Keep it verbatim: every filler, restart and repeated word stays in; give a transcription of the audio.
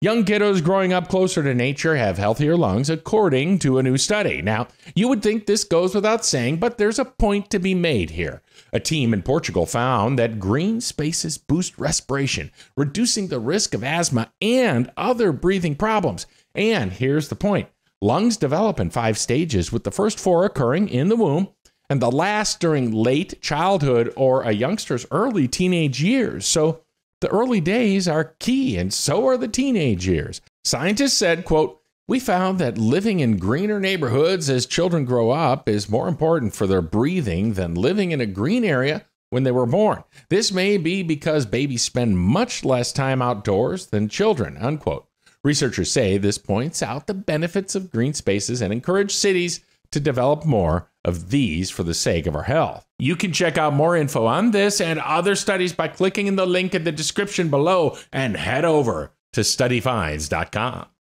Young kiddos growing up closer to nature have healthier lungs, according to a new study. Now, you would think this goes without saying, but there's a point to be made here. A team in Portugal found that green spaces boost respiration, reducing the risk of asthma and other breathing problems. And here's the point. Lungs develop in five stages, with the first four occurring in the womb and the last during late childhood or a youngster's early teenage years. So the early days are key, and so are the teenage years. Scientists said, quote, "We found that living in greener neighborhoods as children grow up is more important for their breathing than living in a green area when they were born. This may be because babies spend much less time outdoors than children," unquote. Researchers say this points out the benefits of green spaces and encourage cities to develop more of these for the sake of our health. You can check out more info on this and other studies by clicking in the link in the description below, and head over to study finds dot com.